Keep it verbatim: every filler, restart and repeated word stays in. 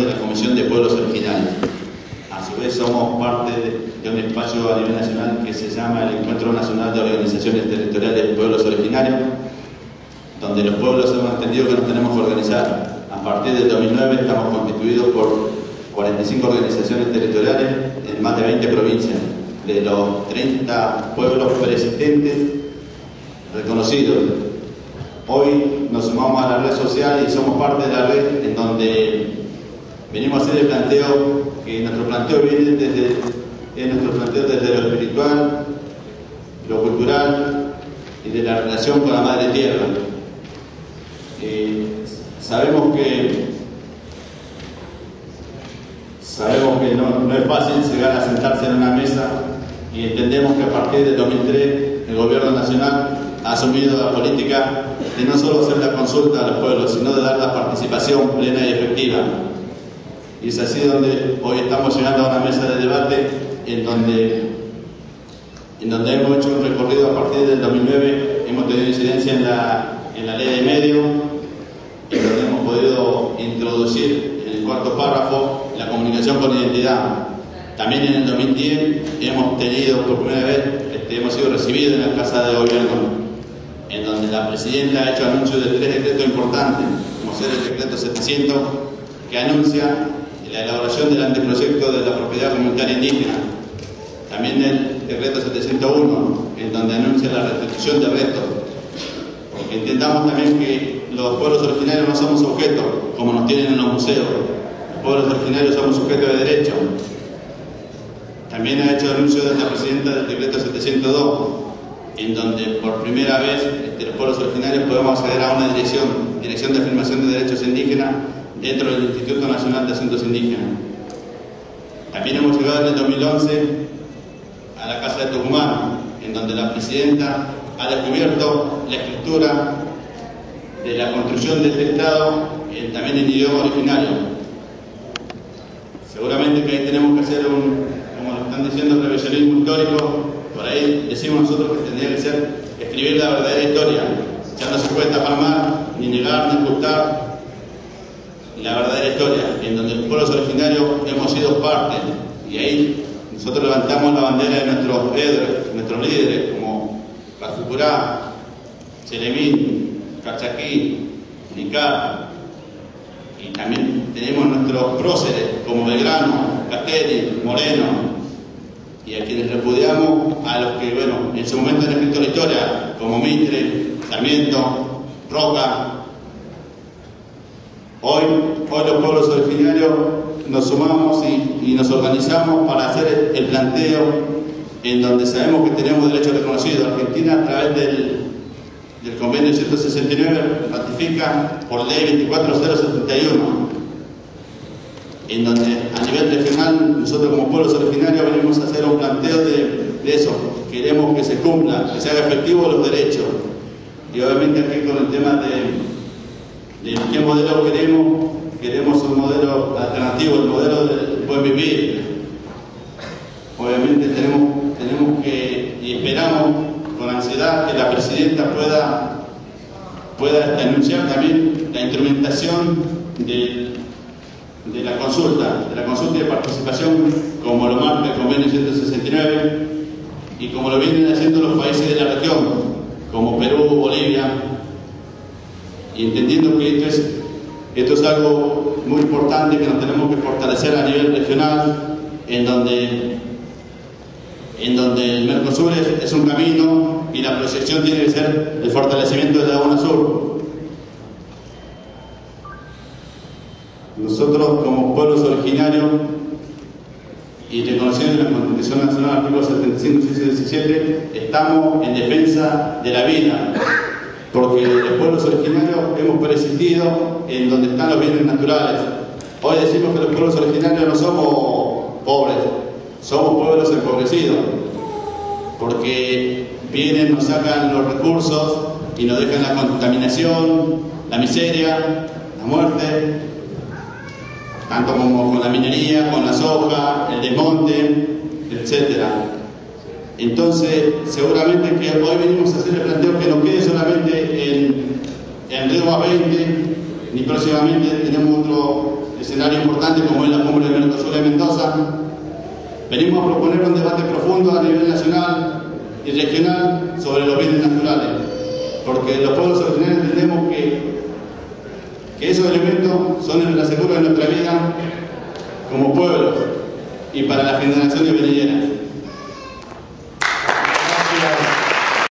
miembros de la Comisión de Pueblos Originarios. A su vez somos parte de un espacio a nivel nacional que se llama el Encuentro Nacional de Organizaciones Territoriales de Pueblos Originarios, donde los pueblos hemos entendido que nos tenemos que organizar. A partir del dos mil nueve estamos constituidos por cuarenta y cinco organizaciones territoriales en más de veinte provincias, de los treinta pueblos presidentes reconocidos. Hoy nos sumamos a la red social y somos parte de la red en donde venimos a hacer el planteo, que nuestro planteo viene desde, es nuestro planteo desde lo espiritual, lo cultural y de la relación con la Madre Tierra. Eh, sabemos que sabemos que no, no es fácil llegar a sentarse en una mesa y entendemos que a partir del dos mil tres el Gobierno Nacional ha asumido la política de no solo hacer la consulta a los pueblos, sino de dar la participación plena y efectiva. Y es así donde hoy estamos llegando a una mesa de debate en donde, en donde hemos hecho un recorrido a partir del dos mil nueve, hemos tenido incidencia en la, en la ley de medio, en donde hemos podido introducir en el cuarto párrafo la comunicación con identidad. También en el dos mil diez hemos tenido por primera vez, este, hemos sido recibidos en la Casa de Gobierno, en donde la Presidenta ha hecho anuncio de tres decretos importantes, como ser el decreto setecientos, que anuncia la elaboración del anteproyecto de la propiedad comunitaria indígena. También el decreto setecientos uno, en donde anuncia la restitución de restos. Porque intentamos también que los pueblos originarios no somos sujetos, como nos tienen en los museos. Los pueblos originarios somos sujetos de derecho. También ha hecho anuncio de la Presidenta del decreto setecientos dos, en donde por primera vez este, los pueblos originarios podemos acceder a una dirección, Dirección de Afirmación de Derechos Indígenas, dentro del Instituto Nacional de Asuntos Indígenas. También hemos llegado en el dos mil once a la Casa de Tucumán, en donde la Presidenta ha descubierto la escritura de la construcción del Estado, eh, también en idioma originario. Seguramente que ahí tenemos que hacer un, como lo están diciendo, revisionismo histórico. Por ahí decimos nosotros que tendría que ser escribir la verdadera historia. Ya no se puede tapar, ni negar, ni ocultar la verdadera historia, en donde los pueblos originarios hemos sido parte, y ahí nosotros levantamos la bandera de nuestros héroes, nuestros líderes, como Rafukurá, Cheremín, Cachaquín, Nicar, y también tenemos nuestros próceres, como Belgrano, Castelli, Moreno, y a quienes repudiamos, a los que, bueno, en su momento han escrito la historia, como Mitre, Sarmiento, Roca. Hoy, hoy los pueblos originarios nos sumamos y, y nos organizamos para hacer el planteo en donde sabemos que tenemos derechos reconocidos. Argentina, a través del, del convenio ciento sesenta y nueve, ratifica por ley veinticuatro mil setenta y uno, en donde a nivel regional nosotros como pueblos originarios venimos a hacer un planteo de, de eso. Queremos que se cumpla, que se haga efectivo los derechos. Y obviamente aquí con el tema de... ¿De qué modelo queremos? Queremos un modelo alternativo, el modelo del buen vivir. Obviamente tenemos, tenemos que, y esperamos con ansiedad, que la Presidenta pueda, pueda anunciar también la instrumentación de, de la consulta, de la consulta y de participación, como lo marca el convenio ciento sesenta y nueve y como lo vienen haciendo los países de la región, como Perú, Bolivia. Y entendiendo que esto es, esto es algo muy importante que nos tenemos que fortalecer a nivel regional, en donde, en donde el Mercosur es, es un camino y la proyección tiene que ser el fortalecimiento de la zona sur. Nosotros como pueblos originarios y reconocidos en la Constitución Nacional, artículo setenta y cinco, diecisiete, estamos en defensa de la vida. Porque los pueblos originarios hemos persistido en donde están los bienes naturales. Hoy decimos que los pueblos originarios no somos pobres, somos pueblos empobrecidos, porque vienen, nos sacan los recursos y nos dejan la contaminación, la miseria, la muerte, tanto como con la minería, con la soja, el desmonte, etcétera. Entonces, seguramente que hoy venimos a hacer el planteo que no quede solamente en, en Río veinte, y próximamente tenemos otro escenario importante como es la cumbre de Nuestro Sur de Mendoza. Venimos a proponer un debate profundo a nivel nacional y regional sobre los bienes naturales, porque los pueblos originarios entendemos que, que esos elementos son el aseguro de nuestra vida como pueblos y para las generaciones venideras.